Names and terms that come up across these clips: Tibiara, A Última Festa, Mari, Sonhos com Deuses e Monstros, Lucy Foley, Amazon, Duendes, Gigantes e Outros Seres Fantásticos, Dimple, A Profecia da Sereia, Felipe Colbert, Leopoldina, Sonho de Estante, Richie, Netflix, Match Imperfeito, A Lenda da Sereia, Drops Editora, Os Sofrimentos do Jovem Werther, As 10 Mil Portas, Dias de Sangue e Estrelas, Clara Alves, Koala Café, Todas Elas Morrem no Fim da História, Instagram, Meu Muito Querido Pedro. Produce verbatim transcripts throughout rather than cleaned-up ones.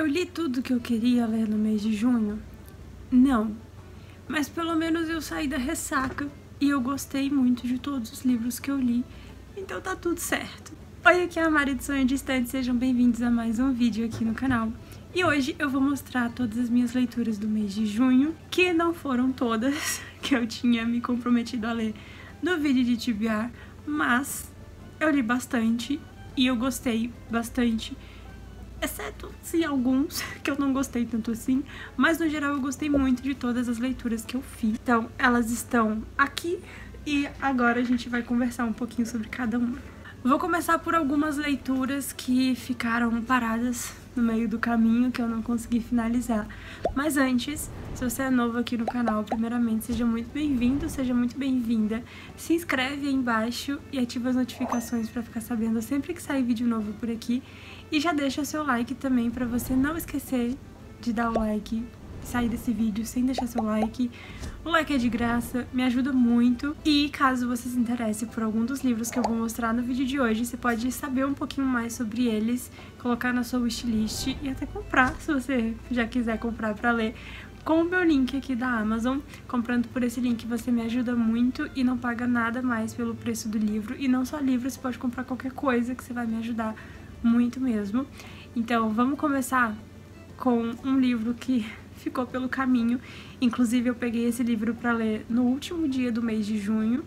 Eu li tudo que eu queria ler no mês de junho? Não. Mas pelo menos eu saí da ressaca e eu gostei muito de todos os livros que eu li, então tá tudo certo. Oi, aqui é a Mari do Sonho de Estante, sejam bem-vindos a mais um vídeo aqui no canal. E hoje eu vou mostrar todas as minhas leituras do mês de junho, que não foram todas que eu tinha me comprometido a ler no vídeo de T B R, mas eu li bastante e eu gostei bastante, exceto sim, alguns que eu não gostei tanto assim, mas no geral eu gostei muito de todas as leituras que eu fiz. Então elas estão aqui e agora a gente vai conversar um pouquinho sobre cada uma. Vou começar por algumas leituras que ficaram paradas no meio do caminho, que eu não consegui finalizar. Mas antes, se você é novo aqui no canal, primeiramente, seja muito bem-vindo, seja muito bem-vinda. Se inscreve aí embaixo e ativa as notificações para ficar sabendo sempre que sair vídeo novo por aqui. E já deixa seu like também para você não esquecer de dar o like, sair desse vídeo sem deixar seu like. O like é de graça, me ajuda muito. E caso você se interesse por algum dos livros que eu vou mostrar no vídeo de hoje, você pode saber um pouquinho mais sobre eles, colocar na sua wishlist e até comprar, se você já quiser comprar pra ler, com o meu link aqui da Amazon. Comprando por esse link você me ajuda muito e não paga nada mais pelo preço do livro. E não só livro, você pode comprar qualquer coisa que você vai me ajudar muito mesmo. Então vamos começar com um livro que ficou pelo caminho. Inclusive eu peguei esse livro pra ler no último dia do mês de junho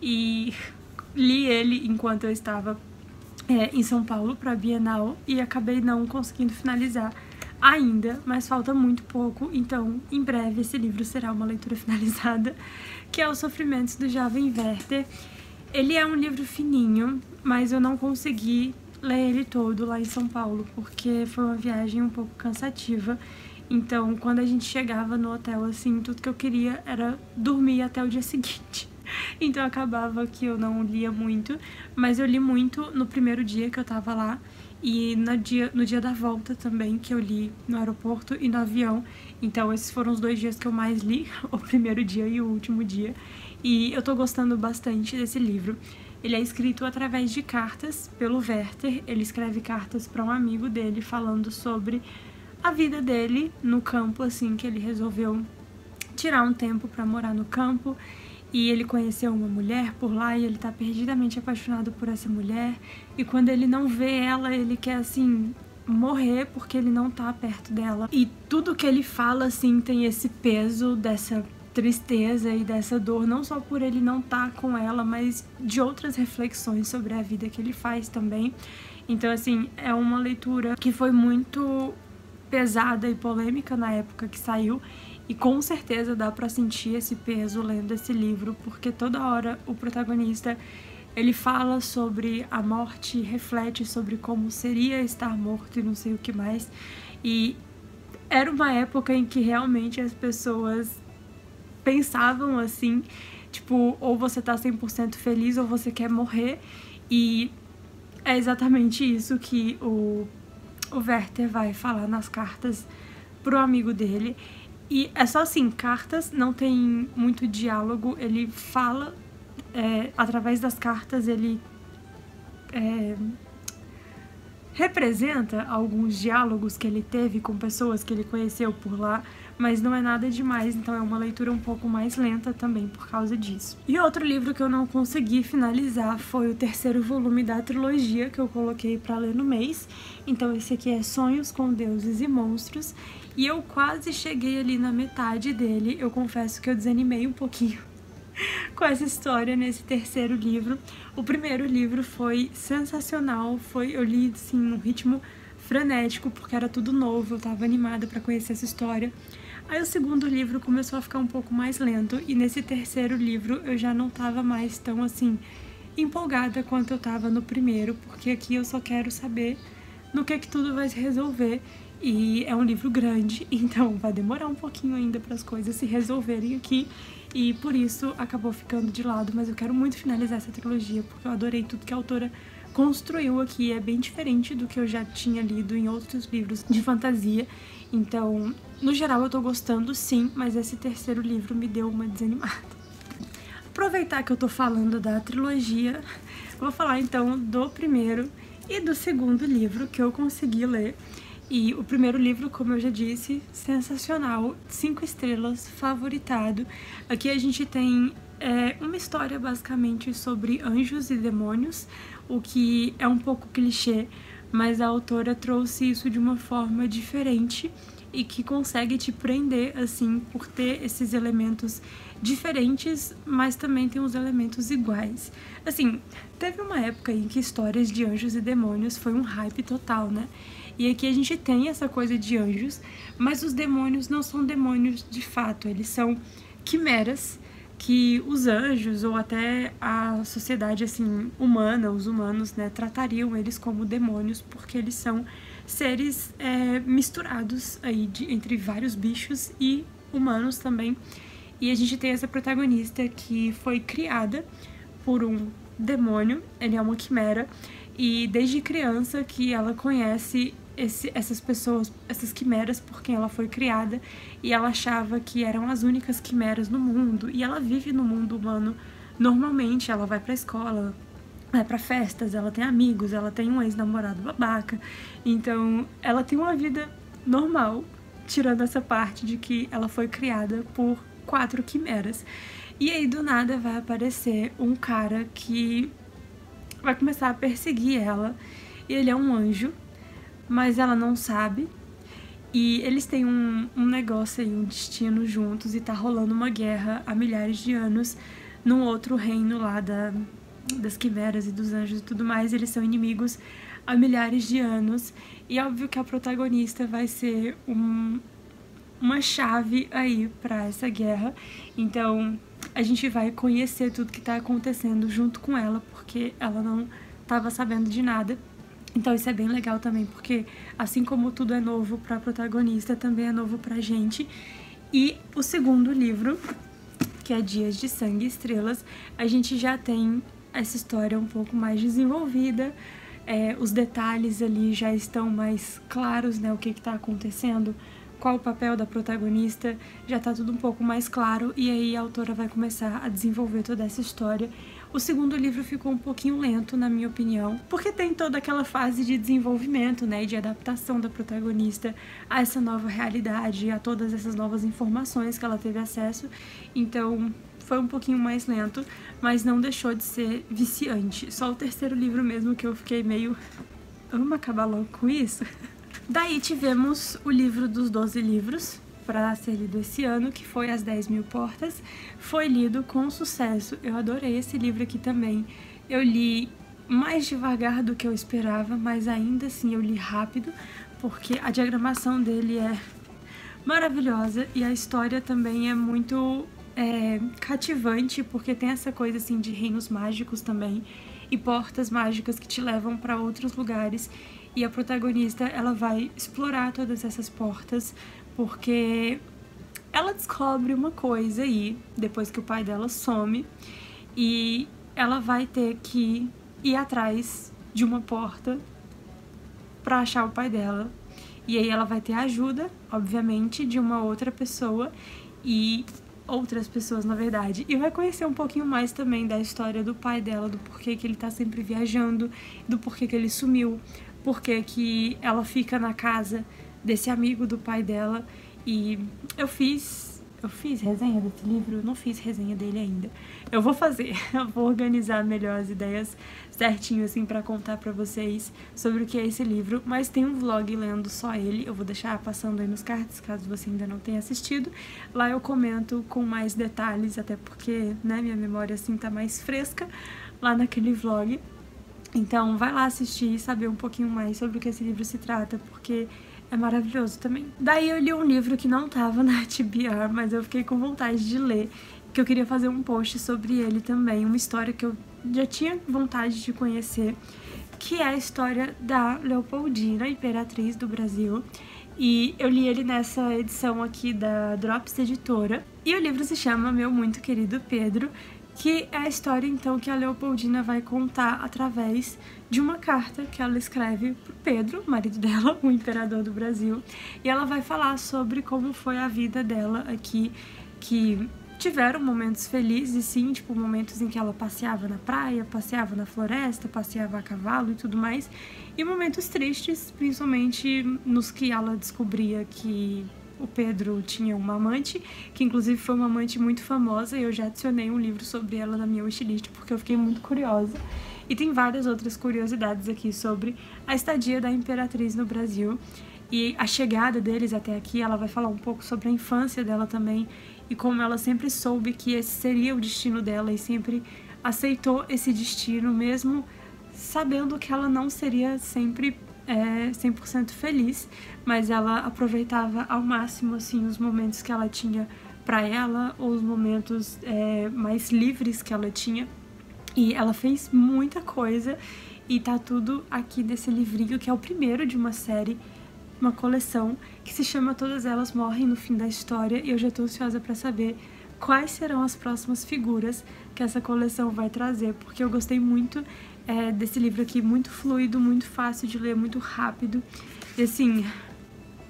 e li ele enquanto eu estava é, em São Paulo pra Bienal e acabei não conseguindo finalizar ainda, mas falta muito pouco, então em breve esse livro será uma leitura finalizada, que é Os Sofrimentos do Jovem Werther. Ele é um livro fininho, mas eu não consegui ler ele todo lá em São Paulo, porque foi uma viagem um pouco cansativa. Então, quando a gente chegava no hotel, assim, tudo que eu queria era dormir até o dia seguinte. Então, acabava que eu não lia muito, mas eu li muito no primeiro dia que eu tava lá e no dia, no dia da volta também, que eu li no aeroporto e no avião. Então, esses foram os dois dias que eu mais li, o primeiro dia e o último dia. E eu tô gostando bastante desse livro. Ele é escrito através de cartas pelo Werther. Ele escreve cartas pra um amigo dele falando sobre a vida dele no campo, assim, que ele resolveu tirar um tempo pra morar no campo, e ele conheceu uma mulher por lá e ele tá perdidamente apaixonado por essa mulher, e quando ele não vê ela, ele quer, assim, morrer porque ele não tá perto dela. E tudo que ele fala, assim, tem esse peso dessa tristeza e dessa dor, não só por ele não tá com ela, mas de outras reflexões sobre a vida que ele faz também. Então, assim, é uma leitura que foi muito pesada e polêmica na época que saiu, e com certeza dá pra sentir esse peso lendo esse livro, porque toda hora o protagonista, ele fala sobre a morte, reflete sobre como seria estar morto e não sei o que mais. E era uma época em que realmente as pessoas pensavam assim, tipo, ou você tá cem por cento feliz ou você quer morrer, e é exatamente isso que o O Werther vai falar nas cartas pro amigo dele. E é só assim, cartas, não tem muito diálogo. Ele fala, é, através das cartas, ele é, representa alguns diálogos que ele teve com pessoas que ele conheceu por lá, mas não é nada demais, então é uma leitura um pouco mais lenta também por causa disso. E outro livro que eu não consegui finalizar foi o terceiro volume da trilogia que eu coloquei pra ler no mês. Então esse aqui é Sonhos com Deuses e Monstros, e eu quase cheguei ali na metade dele. Eu confesso que eu desanimei um pouquinho com essa história nesse terceiro livro. O primeiro livro foi sensacional, foi, eu li assim num ritmo frenético, porque era tudo novo, eu tava animada pra conhecer essa história. Aí o segundo livro começou a ficar um pouco mais lento, e nesse terceiro livro eu já não tava mais tão assim empolgada quanto eu tava no primeiro, porque aqui eu só quero saber no que é que tudo vai se resolver. E é um livro grande, então vai demorar um pouquinho ainda para as coisas se resolverem aqui, e por isso acabou ficando de lado, mas eu quero muito finalizar essa trilogia, porque eu adorei tudo que a autora construiu aqui. É bem diferente do que eu já tinha lido em outros livros de fantasia, então no geral eu tô gostando sim, mas esse terceiro livro me deu uma desanimada. Aproveitar que eu tô falando da trilogia, vou falar então do primeiro e do segundo livro que eu consegui ler. E o primeiro livro, como eu já disse, sensacional, cinco estrelas, favoritado. Aqui a gente tem é, uma história basicamente sobre anjos e demônios, o que é um pouco clichê, mas a autora trouxe isso de uma forma diferente e que consegue te prender, assim, por ter esses elementos diferentes, mas também tem uns elementos iguais. Assim, teve uma época em que histórias de anjos e demônios foi um hype total, né? E aqui a gente tem essa coisa de anjos, mas os demônios não são demônios de fato, eles são quimeras que os anjos ou até a sociedade, assim, humana, os humanos, né, tratariam eles como demônios, porque eles são seres é, misturados aí de, entre vários bichos e humanos também. E a gente tem essa protagonista que foi criada por um demônio, ele é uma quimera, e desde criança que ela conhece esse, essas pessoas, essas quimeras por quem ela foi criada, e ela achava que eram as únicas quimeras no mundo, e ela vive no mundo humano normalmente, ela vai pra escola, vai pra festas, ela tem amigos, ela tem um ex-namorado babaca, então ela tem uma vida normal, tirando essa parte de que ela foi criada por quatro quimeras. E aí do nada vai aparecer um cara que vai começar a perseguir ela, e ele é um anjo, mas ela não sabe, e eles têm um, um negócio aí, um destino juntos, e tá rolando uma guerra há milhares de anos num outro reino lá da, das quimeras e dos anjos e tudo mais. Eles são inimigos há milhares de anos, e óbvio que a protagonista vai ser um, uma chave aí pra essa guerra, então a gente vai conhecer tudo que tá acontecendo junto com ela, porque ela não tava sabendo de nada. Então isso é bem legal também, porque assim como tudo é novo para a protagonista, também é novo pra gente. E o segundo livro, que é Dias de Sangue e Estrelas, a gente já tem essa história um pouco mais desenvolvida, é, os detalhes ali já estão mais claros, né, o que que tá acontecendo, qual o papel da protagonista, já tá tudo um pouco mais claro, e aí a autora vai começar a desenvolver toda essa história. O segundo livro ficou um pouquinho lento, na minha opinião, porque tem toda aquela fase de desenvolvimento, né, e de adaptação da protagonista a essa nova realidade, a todas essas novas informações que ela teve acesso, então foi um pouquinho mais lento, mas não deixou de ser viciante. Só o terceiro livro mesmo que eu fiquei meio... vamos acabar logo com isso? Daí tivemos o livro dos doze livros para ser lido esse ano, que foi As dez mil Portas. Foi lido com sucesso, eu adorei esse livro aqui também. Eu li mais devagar do que eu esperava, mas ainda assim eu li rápido, porque a diagramação dele é maravilhosa e a história também é muito é, cativante, porque tem essa coisa assim de reinos mágicos também e portas mágicas que te levam para outros lugares, e a protagonista ela vai explorar todas essas portas, porque ela descobre uma coisa aí, depois que o pai dela some, e ela vai ter que ir atrás de uma porta pra achar o pai dela. E aí ela vai ter a ajuda, obviamente, de uma outra pessoa, e outras pessoas, na verdade. E vai conhecer um pouquinho mais também da história do pai dela, do porquê que ele tá sempre viajando, do porquê que ele sumiu, porquê que ela fica na casa desse amigo do pai dela. E eu fiz eu fiz resenha desse livro, eu não fiz resenha dele ainda, eu vou fazer, eu vou organizar melhor as ideias certinho assim pra contar pra vocês sobre o que é esse livro, mas tem um vlog lendo só ele, eu vou deixar passando aí nos cards, caso você ainda não tenha assistido, lá eu comento com mais detalhes, até porque, né, minha memória assim tá mais fresca lá naquele vlog. Então vai lá assistir e saber um pouquinho mais sobre o que esse livro se trata, porque é maravilhoso também. Daí eu li um livro que não tava na T B R, mas eu fiquei com vontade de ler, que eu queria fazer um post sobre ele também, uma história que eu já tinha vontade de conhecer, que é a história da Leopoldina, Imperatriz do Brasil. E eu li ele nessa edição aqui da Drops Editora. E o livro se chama Meu Muito Querido Pedro, que é a história, então, que a Leopoldina vai contar através de uma carta que ela escreve pro Pedro, marido dela, o imperador do Brasil, e ela vai falar sobre como foi a vida dela aqui, que tiveram momentos felizes, sim, tipo momentos em que ela passeava na praia, passeava na floresta, passeava a cavalo e tudo mais, e momentos tristes, principalmente nos que ela descobria que o Pedro tinha uma amante, que inclusive foi uma amante muito famosa, e eu já adicionei um livro sobre ela na minha wishlist porque eu fiquei muito curiosa. E tem várias outras curiosidades aqui sobre a estadia da Imperatriz no Brasil e a chegada deles até aqui. Ela vai falar um pouco sobre a infância dela também e como ela sempre soube que esse seria o destino dela e sempre aceitou esse destino, mesmo sabendo que ela não seria sempre é, cem por cento feliz, mas ela aproveitava ao máximo assim, os momentos que ela tinha para ela, ou os momentos é, mais livres que ela tinha. E ela fez muita coisa e tá tudo aqui nesse livrinho, que é o primeiro de uma série, uma coleção, que se chama Todas Elas Morrem no Fim da História, e eu já tô ansiosa pra saber quais serão as próximas figuras que essa coleção vai trazer, porque eu gostei muito é, desse livro aqui, muito fluido, muito fácil de ler, muito rápido, e assim,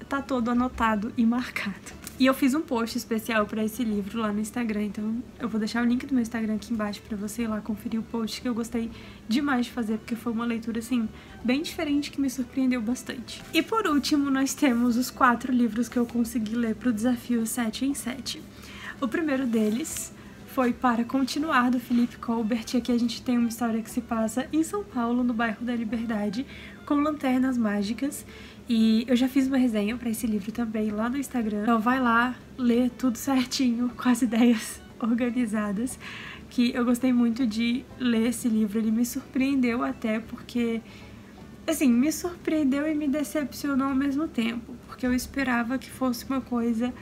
tá todo anotado e marcado. E eu fiz um post especial para esse livro lá no Instagram, então eu vou deixar o link do meu Instagram aqui embaixo para você ir lá conferir o post, que eu gostei demais de fazer, porque foi uma leitura, assim, bem diferente, que me surpreendeu bastante. E por último, nós temos os quatro livros que eu consegui ler para o desafio sete em sete. O primeiro deles foi Para Continuar, do Felipe Colbert, e aqui a gente tem uma história que se passa em São Paulo, no bairro da Liberdade, com lanternas mágicas. E eu já fiz uma resenha pra esse livro também lá no Instagram, então vai lá ler tudo certinho, com as ideias organizadas, que eu gostei muito de ler esse livro. Ele me surpreendeu até porque, assim, me surpreendeu e me decepcionou ao mesmo tempo, porque eu esperava que fosse uma coisa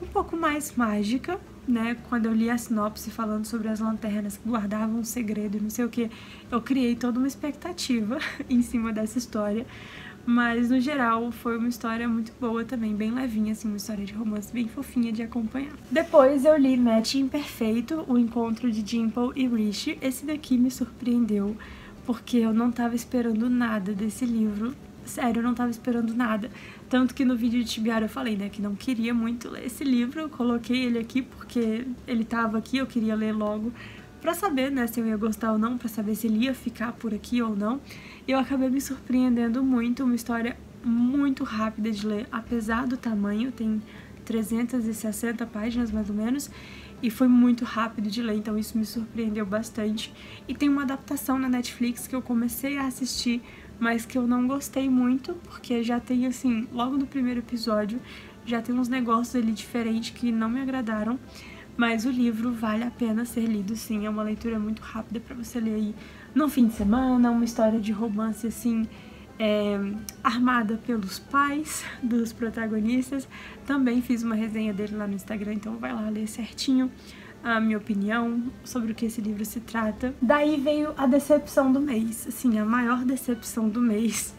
um pouco mais mágica, né? Quando eu li a sinopse falando sobre as lanternas que guardavam um segredo e não sei o que, eu criei toda uma expectativa em cima dessa história. Mas, no geral, foi uma história muito boa também, bem levinha, assim, uma história de romance bem fofinha de acompanhar. Depois eu li Match Imperfeito, o encontro de Dimple e Richie. Esse daqui me surpreendeu, porque eu não tava esperando nada desse livro. Sério, eu não tava esperando nada. Tanto que no vídeo de Tibiara eu falei, né, que não queria muito ler esse livro. Eu coloquei ele aqui porque ele tava aqui, eu queria ler logo, pra saber, né, se eu ia gostar ou não, pra saber se ele ia ficar por aqui ou não. Eu acabei me surpreendendo muito, uma história muito rápida de ler, apesar do tamanho, tem trezentas e sessenta páginas mais ou menos, e foi muito rápido de ler, então isso me surpreendeu bastante. E tem uma adaptação na Netflix que eu comecei a assistir, mas que eu não gostei muito, porque já tem, assim, logo no primeiro episódio, já tem uns negócios ali diferentes que não me agradaram. Mas o livro vale a pena ser lido, sim, é uma leitura muito rápida pra você ler aí no fim de semana, uma história de romance, assim, é, armada pelos pais dos protagonistas. Também fiz uma resenha dele lá no Instagram, então vai lá ler certinho a minha opinião sobre o que esse livro se trata. Daí veio a decepção do mês, assim, a maior decepção do mês,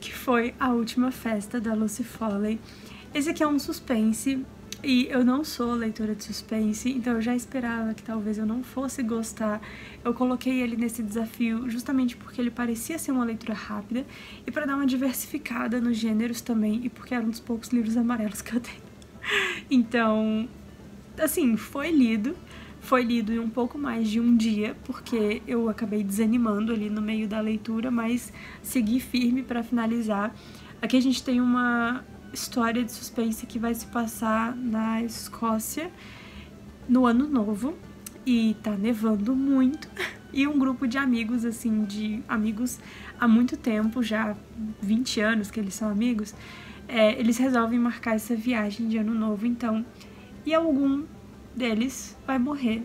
que foi A Última Festa, da Lucy Foley. Esse aqui é um suspense, e eu não sou leitora de suspense, então eu já esperava que talvez eu não fosse gostar. Eu coloquei ele nesse desafio justamente porque ele parecia ser uma leitura rápida e para dar uma diversificada nos gêneros também, e porque era um dos poucos livros amarelos que eu tenho. Então, assim, foi lido. Foi lido em um pouco mais de um dia, porque eu acabei desanimando ali no meio da leitura, mas segui firme para finalizar. Aqui a gente tem uma história de suspense que vai se passar na Escócia no ano novo, e tá nevando muito, e um grupo de amigos, assim, de amigos há muito tempo, já vinte anos que eles são amigos, é, eles resolvem marcar essa viagem de ano novo, então, e algum deles vai morrer,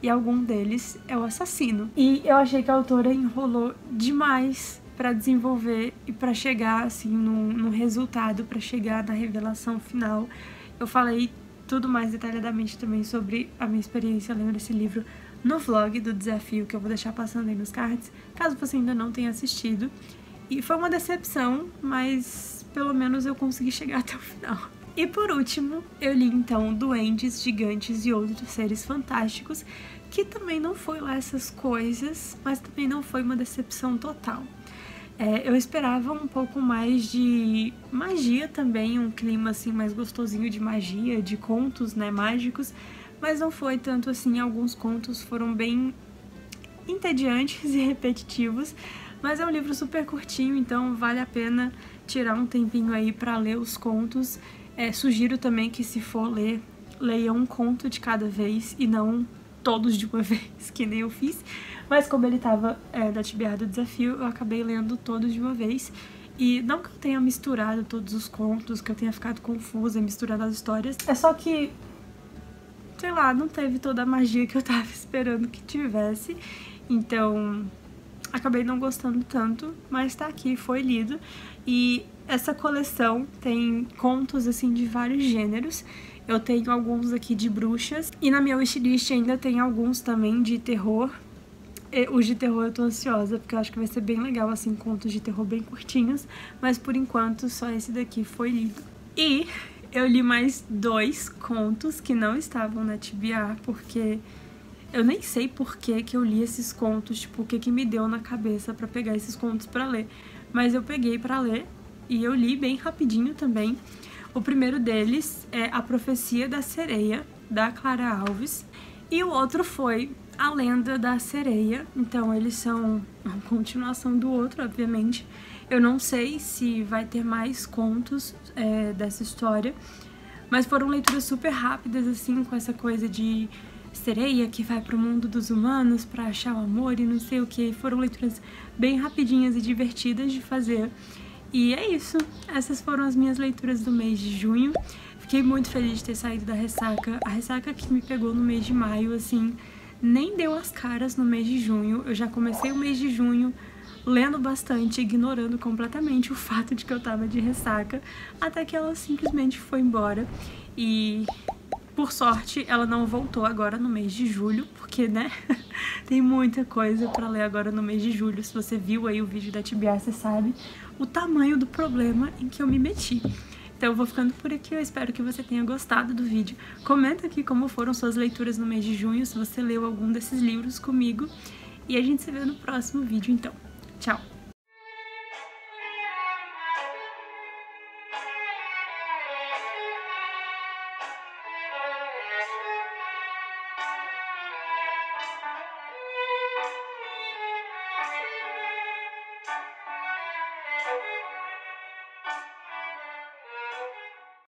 e algum deles é o assassino. E eu achei que a autora enrolou demais para desenvolver e para chegar, assim, num, num resultado, para chegar na revelação final. Eu falei tudo mais detalhadamente também sobre a minha experiência lendo esse livro no vlog do desafio, que eu vou deixar passando aí nos cards, caso você ainda não tenha assistido. E foi uma decepção, mas pelo menos eu consegui chegar até o final. E por último, eu li então Duendes, Gigantes e Outros Seres Fantásticos, que também não foi lá essas coisas, mas também não foi uma decepção total. É, eu esperava um pouco mais de magia também, um clima assim mais gostosinho de magia, de contos, né, mágicos, mas não foi tanto assim. Alguns contos foram bem entediantes e repetitivos, mas é um livro super curtinho, então vale a pena tirar um tempinho aí para ler os contos. É, sugiro também que, se for ler, leia um conto de cada vez e não todos de uma vez, que nem eu fiz, mas como ele estava é, da Tibiar do Desafio, eu acabei lendo todos de uma vez. E não que eu tenha misturado todos os contos, que eu tenha ficado confusa, misturado as histórias, é só que, sei lá, não teve toda a magia que eu tava esperando que tivesse, então acabei não gostando tanto, mas tá aqui, foi lido. E essa coleção tem contos, assim, de vários gêneros. Eu tenho alguns aqui de bruxas, e na minha wishlist ainda tem alguns também de terror. Os de terror eu tô ansiosa, porque eu acho que vai ser bem legal, assim, contos de terror bem curtinhos. Mas, por enquanto, só esse daqui foi lido. E eu li mais dois contos que não estavam na T B A, porque eu nem sei por que que eu li esses contos, tipo, o que que me deu na cabeça pra pegar esses contos pra ler. Mas eu peguei pra ler e eu li bem rapidinho também. O primeiro deles é A Profecia da Sereia, da Clara Alves. E o outro foi A Lenda da Sereia, então eles são uma continuação do outro, obviamente. Eu não sei se vai ter mais contos é, dessa história, mas foram leituras super rápidas, assim, com essa coisa de sereia que vai pro mundo dos humanos pra achar o amor e não sei o que. Foram leituras bem rapidinhas e divertidas de fazer. E é isso, essas foram as minhas leituras do mês de junho. Fiquei muito feliz de ter saído da ressaca. A ressaca que me pegou no mês de maio, assim, nem deu as caras no mês de junho. Eu já comecei o mês de junho lendo bastante, ignorando completamente o fato de que eu tava de ressaca, até que ela simplesmente foi embora. E, por sorte, ela não voltou agora no mês de julho, porque, né, tem muita coisa pra ler agora no mês de julho. Se você viu aí o vídeo da T B A, você sabe o tamanho do problema em que eu me meti. Então eu vou ficando por aqui, eu espero que você tenha gostado do vídeo. Comenta aqui como foram suas leituras no mês de junho, se você leu algum desses livros comigo. E a gente se vê no próximo vídeo, então. Tchau!